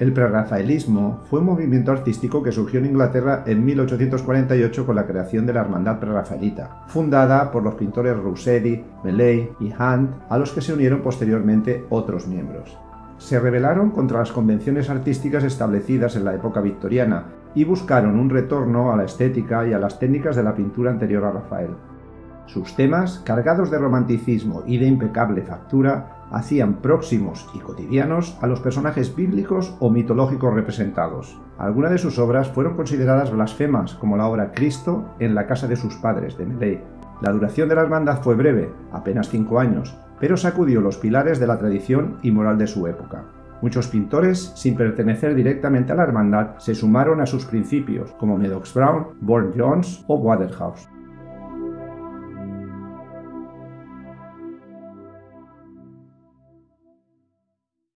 El prerrafaelismo fue un movimiento artístico que surgió en Inglaterra en 1848 con la creación de la Hermandad Prerrafaelita, fundada por los pintores Rossetti, Millais y Hunt, a los que se unieron posteriormente otros miembros. Se rebelaron contra las convenciones artísticas establecidas en la época victoriana y buscaron un retorno a la estética y a las técnicas de la pintura anterior a Rafael. Sus temas, cargados de romanticismo y de impecable factura, hacían próximos y cotidianos a los personajes bíblicos o mitológicos representados. Algunas de sus obras fueron consideradas blasfemas, como la obra Cristo en la casa de sus padres, de Millais. La duración de la hermandad fue breve, apenas 5 años, pero sacudió los pilares de la tradición y moral de su época. Muchos pintores, sin pertenecer directamente a la hermandad, se sumaron a sus principios, como Madox Brown, Burne-Jones o Waterhouse.